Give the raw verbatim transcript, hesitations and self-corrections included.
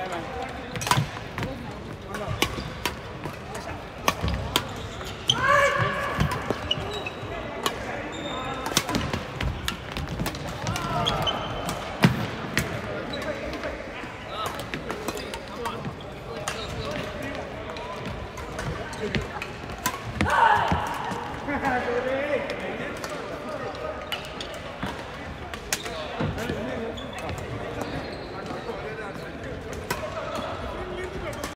Bye-bye.